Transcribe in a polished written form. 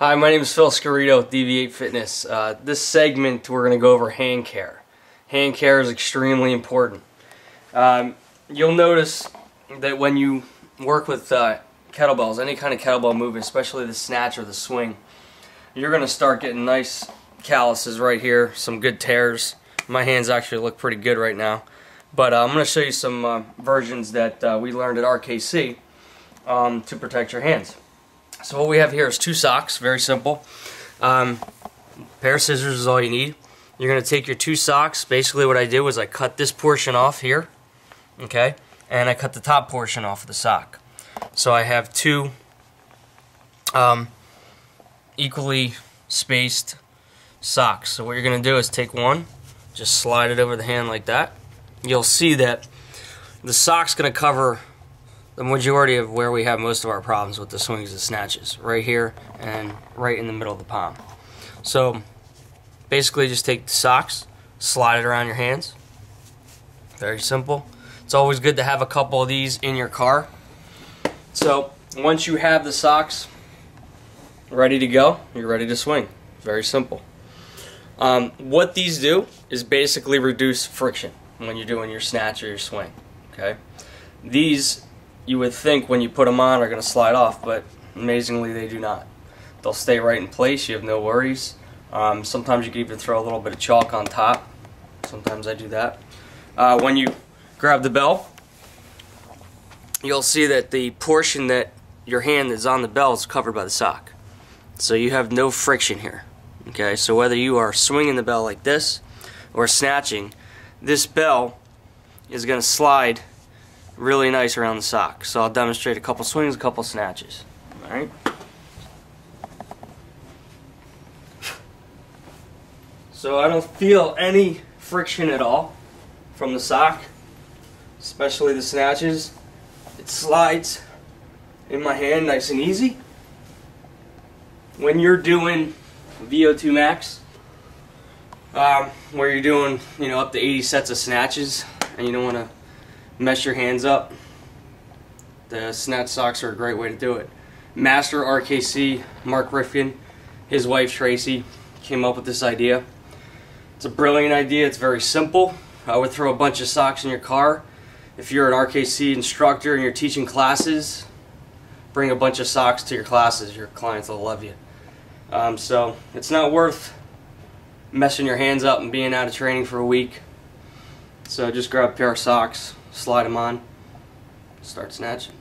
Hi, my name is Phil Scarito with DV8 Fitness. This segment we're going to go over hand care. Hand care is extremely important. You'll notice that when you work with kettlebells, any kind of kettlebell movement, especially the snatch or the swing, you're going to start getting nice calluses right here, some good tears. My hands actually look pretty good right now. But I'm going to show you some versions that we learned at RKC to protect your hands. So what we have here is two socks, very simple. Pair of scissors is all you need. You're going to take your two socks. Basically what I did was I cut this portion off here, okay, and I cut the top portion off of the sock. So I have two equally spaced socks. So what you're going to do is take one, just slide it over the hand like that. You'll see that the sock's going to cover the majority of where we have most of our problems with the swings and snatches, right here and right in the middle of the palm. So basically just take the socks, slide it around your hands. Very simple. It's always good to have a couple of these in your car. So once you have the socks ready to go, you're ready to swing. Very simple. What these do is basically reduce friction when you're doing your snatch or your swing. Okay? These, you would think when you put them on are going to slide off, but amazingly they do not. They'll stay right in place, you have no worries. Sometimes you can even throw a little bit of chalk on top. Sometimes I do that. When you grab the bell, you'll see that the portion that your hand is on the bell is covered by the sock. So you have no friction here. Okay, so whether you are swinging the bell like this or snatching, this bell is going to slide really nice around the sock. So I'll demonstrate a couple swings, a couple snatches. All right. So I don't feel any friction at all from the sock, especially the snatches. It slides in my hand nice and easy. When you're doing VO2 max, where you're doing up to 80 sets of snatches and you don't want to mess your hands up, the snatch socks are a great way to do it. Master RKC, Mark Rifkin, his wife Tracy, came up with this idea. It's a brilliant idea, it's very simple. I would throw a bunch of socks in your car. If you're an RKC instructor and you're teaching classes, bring a bunch of socks to your classes. Your clients will love you. So it's not worth messing your hands up and being out of training for a week. So just grab a pair of socks, slide them on, start snatching.